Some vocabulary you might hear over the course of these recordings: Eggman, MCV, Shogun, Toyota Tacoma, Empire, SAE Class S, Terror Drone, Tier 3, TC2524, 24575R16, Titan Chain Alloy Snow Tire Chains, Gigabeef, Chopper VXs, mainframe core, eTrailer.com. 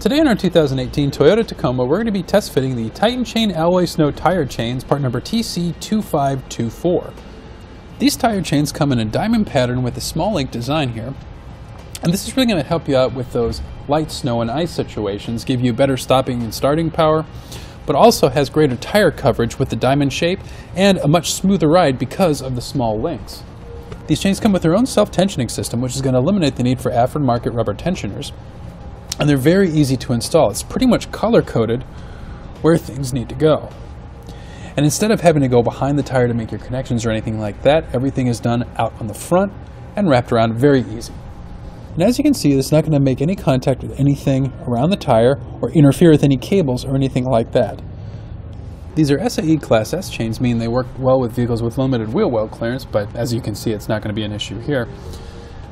Today on our 2018 Toyota Tacoma, we're going to be test fitting the Titan Chain Alloy Snow Tire Chains, part number TC2524. These tire chains come in a diamond pattern with a small link design here, and this is really going to help you out with those light snow and ice situations, give you better stopping and starting power, but also has greater tire coverage with the diamond shape and a much smoother ride because of the small links. These chains come with their own self-tensioning system, which is going to eliminate the need for aftermarket rubber tensioners. And they're very easy to install. It's pretty much color-coded where things need to go. And instead of having to go behind the tire to make your connections or anything like that, everything is done out on the front and wrapped around very easy. And as you can see, it's not going to make any contact with anything around the tire or interfere with any cables or anything like that. These are SAE Class S chains, meaning they work well with vehicles with limited wheel well clearance, but as you can see, it's not going to be an issue here.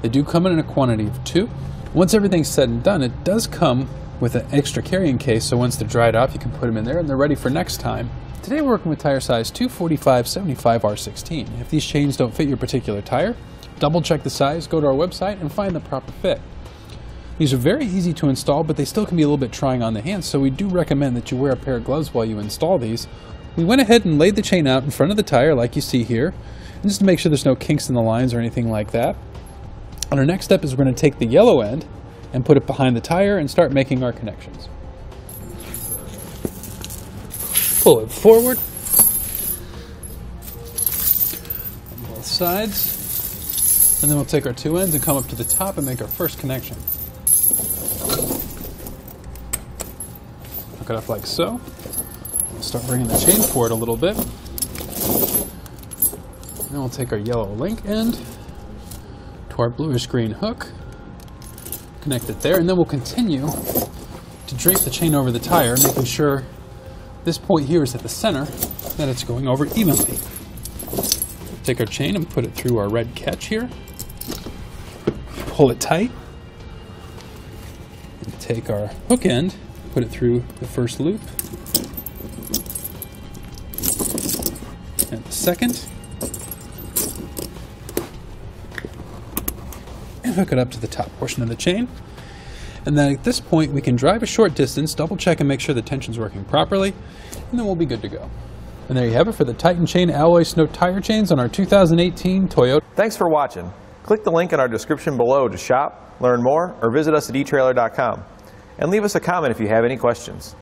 They do come in a quantity of 2. Once everything's said and done, it does come with an extra carrying case, so once they're dried off, you can put them in there and they're ready for next time. Today we're working with tire size 245/75R16. If these chains don't fit your particular tire, double check the size, go to our website and find the proper fit. These are very easy to install, but they still can be a little bit trying on the hands, so we do recommend that you wear a pair of gloves while you install these. We went ahead and laid the chain out in front of the tire like you see here, and just to make sure there's no kinks in the lines or anything like that. And our next step is we're going to take the yellow end and put it behind the tire and start making our connections. Pull it forward on both sides, and then we'll take our two ends and come up to the top and make our first connection. Hook it up like so. We'll start bringing the chain forward a little bit. And then we'll take our yellow link end, our bluish-green hook, connect it there, and then we'll continue to drape the chain over the tire, making sure this point here is at the center, that it's going over evenly. Take our chain and put it through our red catch here, pull it tight, and take our hook end, put it through the first loop, and the second, hook it up to the top portion of the chain, and then at this point we can drive a short distance, double check and make sure the tension's working properly, and then we'll be good to go. And there you have it for the Titan Chain Alloy Snow Tire Chains on our 2018 Toyota. Thanks for watching. Click the link in our description below to shop, learn more, or visit us at eTrailer.com. And leave us a comment if you have any questions.